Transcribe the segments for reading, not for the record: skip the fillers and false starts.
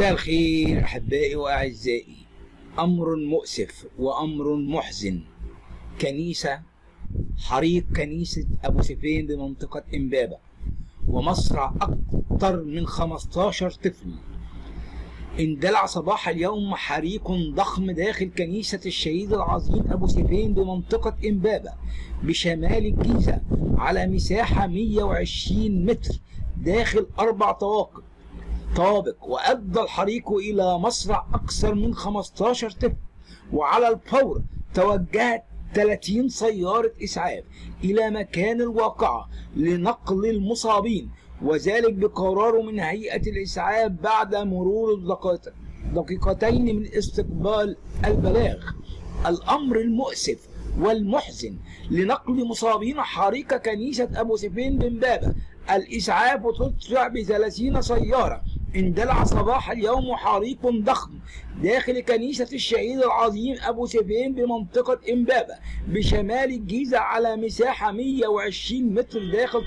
مساء الخير أحبائي وأعزائي. أمر مؤسف وأمر محزن. حريق كنيسة أبو سيفين بمنطقة إمبابة ومصرع أكثر من 15 طفل. اندلع صباح اليوم حريق ضخم داخل كنيسة الشهيد العظيم أبو سيفين بمنطقة إمبابة بشمال الجيزة على مساحة 120 متر داخل 4 طوابق، وأدى الحريق إلى مصرع أكثر من 15 طفل، وعلى الفور توجهت 30 سيارة إسعاف إلى مكان الواقعة لنقل المصابين، وذلك بقرار من هيئة الإسعاف بعد مرور دقيقتين من استقبال البلاغ. الأمر المؤسف والمحزن لنقل مصابين حريق كنيسة أبو سيفين بإمبابة، الإسعاف تسرع ب30 سيارة. اندلع صباح اليوم حريق ضخم داخل كنيسة الشهيد العظيم أبو سيفين بمنطقة إمبابة بشمال الجيزة على مساحة 120 متر داخل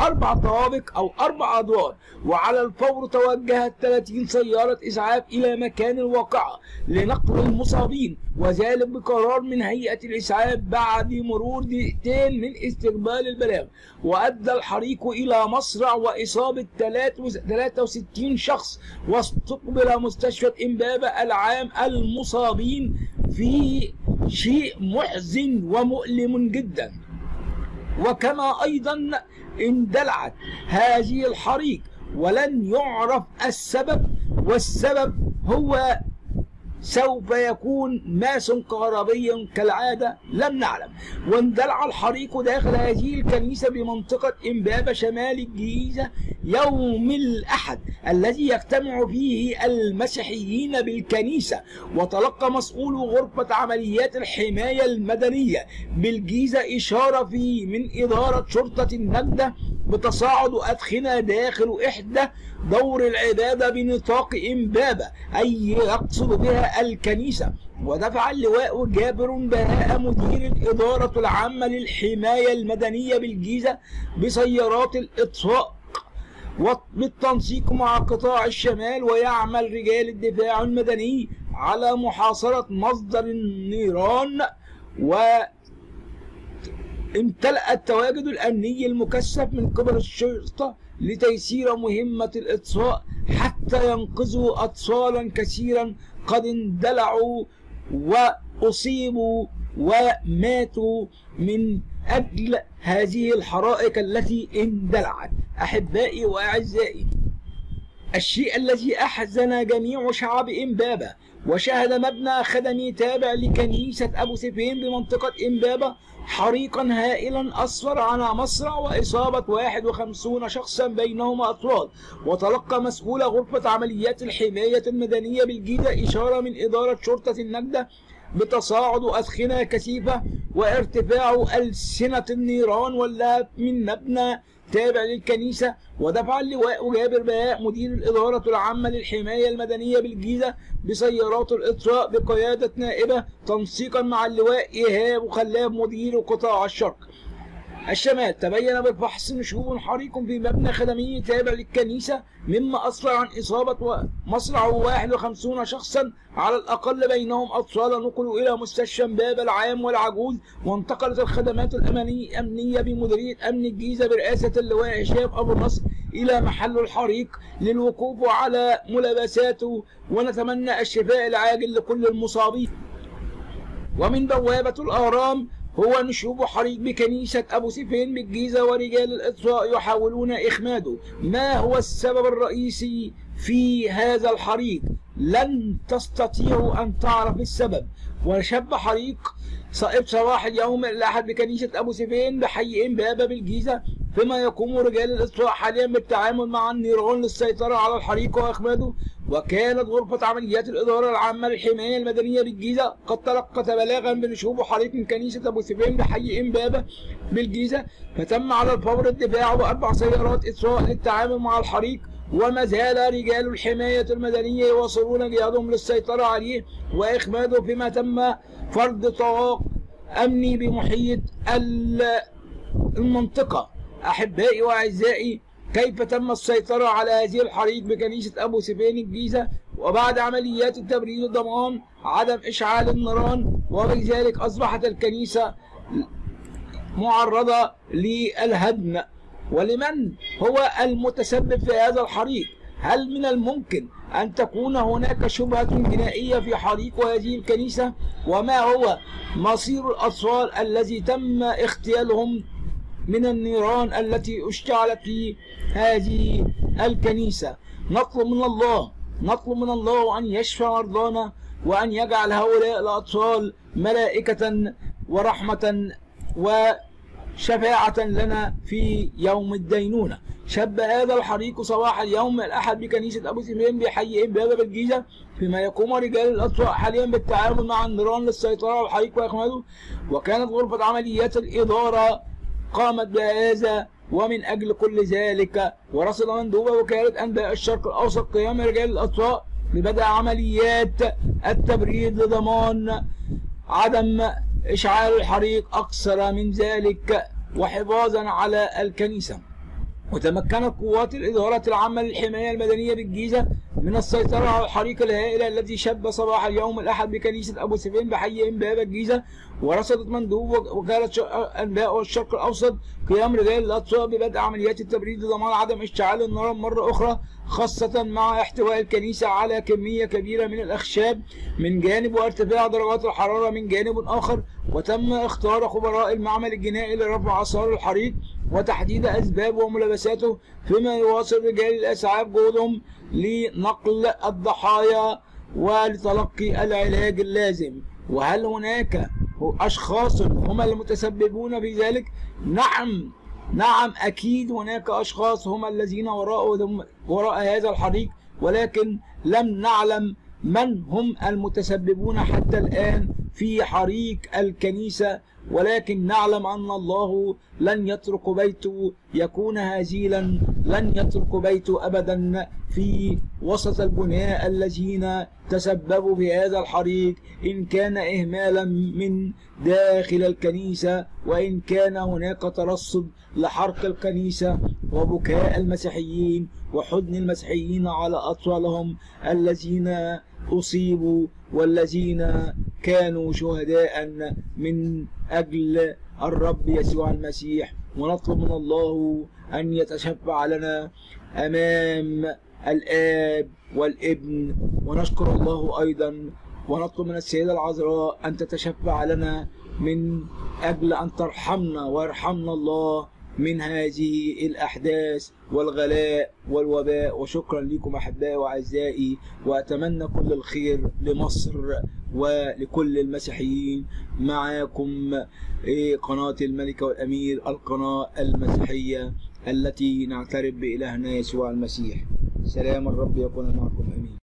4 طوابق أو 4 أدوار، وعلى الفور توجهت 30 سيارة إسعاف إلى مكان الواقعة لنقل المصابين، وذلك بقرار من هيئة الإسعاف بعد مرور دقيقتين من استقبال البلاغ، وأدى الحريق إلى مصرع وإصابة 63 شخص، واستقبل مستشفى إمبابة العام المصابين. في شيء محزن ومؤلم جدا. وكما أيضا اندلعت هذه الحريق ولن يعرف السبب، والسبب هو سوف يكون ماس كهربي كالعادة، لم نعلم. واندلع الحريق داخل هذه الكنيسة بمنطقة إمبابة شمال الجيزة يوم الأحد الذي يجتمع فيه المسيحيين بالكنيسة، وتلقى مسؤول غرفة عمليات الحماية المدنية بالجيزة إشارة من إدارة شرطة النجدة بتصاعد أدخنة داخل إحدى دور العبادة بنطاق إمبابة أي يقصد بها الكنيسة، ودفع اللواء جابر بهاء مدير الإدارة العامة للحماية المدنية بالجيزة بسيارات الإطفاء بالتنسيق مع قطاع الشمال، ويعمل رجال الدفاع المدني على محاصرة مصدر النيران. امتلأ التواجد الأمني المكثف من قبل الشرطة لتيسير مهمة الإطفاء حتى ينقذوا أطفالا كثيرا قد اندلعوا وأصيبوا وماتوا من أجل هذه الحرائق التي اندلعت. أحبائي وأعزائي، الشيء الذي أحزن جميع شعب إمبابة، وشهد مبنى خدمي تابع لكنيسة أبو سيفين بمنطقة إمبابة حريقا هائلا أسفر على مصرع وإصابة 51 شخصا بينهم أطفال، وتلقى مسؤول غرفة عمليات الحماية المدنية بالجيزة إشارة من إدارة شرطة النجدة بتصاعد أدخنة كثيفة وارتفاع ألسنة النيران واللهب من مبنى تابع للكنيسة، ودفع اللواء جابر بهاء مدير الإدارة العامة للحماية المدنية بالجيزة بسيارات الإطفاء بقيادة نائبة تنسيقا مع اللواء إيهاب وخلاب مدير قطاع الشرق الشمال. تبين بالفحص نشوب حريق في مبنى خدمي تابع للكنيسة، مما أسفر عن إصابة مصرع 51 شخصا على الأقل بينهم أطفال، نقلوا إلى مستشفى إمبابة العام والعجوز. وانتقلت الخدمات الأمنية بمديرية أمن الجيزة برئاسة اللواء هشام أبو نصر إلى محل الحريق للوقوف على ملابساته، ونتمنى الشفاء العاجل لكل المصابين. ومن بوابة الأهرام هو نشوب حريق بكنيسة أبو سيفين بالجيزة، ورجال الإطفاء يحاولون إخماده. ما هو السبب الرئيسي في هذا الحريق؟ لن تستطيعوا أن تعرف السبب. وشب حريق صباح اليوم الأحد بكنيسة أبو سيفين بحي إمبابة بالجيزة، فيما يقوم رجال الإطفاء حاليا بالتعامل مع النيران للسيطرة على الحريق وإخماده. وكانت غرفة عمليات الإدارة العامة للحماية المدنية بالجيزة قد تلقت بلاغا بنشوب حريق من كنيسة أبو سيفين بحي إمبابة بالجيزة، فتم على الفور الدفاع ب4 سيارات إطفاء للتعامل مع الحريق، وما زال رجال الحماية المدنية يواصلون جهادهم للسيطرة عليه وإخماده، فيما تم فرض طواق أمني بمحيط المنطقة. أحبائي وأعزائي، كيف تم السيطرة على هذه الحريق بكنيسة أبو سيفين الجيزة، وبعد عمليات التبريد والضمان عدم إشعال النيران، وبذلك أصبحت الكنيسة معرضة للهدم. ولمن هو المتسبب في هذا الحريق؟ هل من الممكن أن تكون هناك شبهة جنائية في حريق هذه الكنيسة؟ وما هو مصير الأطفال الذي تم اغتيالهم من النيران التي اشتعلت في هذه الكنيسة؟ نطلب من الله أن يشفي مرضانا، وأن يجعل هؤلاء الأطفال ملائكة ورحمة وشفاعة لنا في يوم الدينونة. شبه هذا الحريق صباح اليوم الأحد بكنيسة أبو سيفين بحي إمبابة بالجيزة، فيما يقوم رجال الأطفاء حاليا بالتعامل مع النيران للسيطرة على الحريق وإخماده. وكانت غرفة عمليات الإدارة قامت بهذا، ومن أجل كل ذلك ورصد مندوب وكالة أنباء الشرق الأوسط قيام رجال الأطفاء ببدء عمليات التبريد لضمان عدم إشعال الحريق أكثر من ذلك وحفاظا على الكنيسة. وتمكنت قوات الإدارة العامة للحماية المدنية بالجيزة من السيطرة على الحريق الهائل الذي شب صباح اليوم الأحد بكنيسة أبو سيفين بحي إمبابة الجيزة، ورصدت مندوب وكالة أنباء الشرق الأوسط قيام رجال الأطفاء ببدء عمليات التبريد لضمان عدم إشتعال النار مرة أخرى، خاصة مع احتواء الكنيسة على كمية كبيرة من الأخشاب من جانب وارتفاع درجات الحرارة من جانب آخر. وتم اختيار خبراء المعمل الجنائي لرفع أسرار الحريق وتحديد أسبابه وملابساته، فيما يواصل رجال الإسعاف جهودهم لنقل الضحايا ولتلقي العلاج اللازم. وهل هناك أشخاص هم المتسببون في ذلك؟ نعم أكيد هناك أشخاص هم الذين وراء هذا الحريق، ولكن لم نعلم من هم المتسببون حتى الآن في حريق الكنيسة، ولكن نعلم أن الله لن يترك بيته يكون هزيلا، لن يترك بيته أبدا في وسط البناء الذين تسببوا في هذا الحريق، إن كان إهمالا من داخل الكنيسة، وإن كان هناك ترصد لحرق الكنيسة وبكاء المسيحيين وحزن المسيحيين على أطفالهم الذين أصيبوا والذين كانوا شهداء من أجل الرب يسوع المسيح. ونطلب من الله أن يتشفع لنا أمام الآب والابن. ونشكر الله أيضا ونطلب من السيدة العذراء أن تتشفع لنا من أجل أن ترحمنا ويرحمنا الله من هذه الأحداث والغلاء والوباء. وشكرا لكم أحبائي وأعزائي، وأتمنى كل الخير لمصر ولكل المسيحيين. معاكم قناة الملكة والأمير، القناة المسيحية التي نعترف بإلهنا يسوع المسيح. سلام الرب يكون معكم، أمين.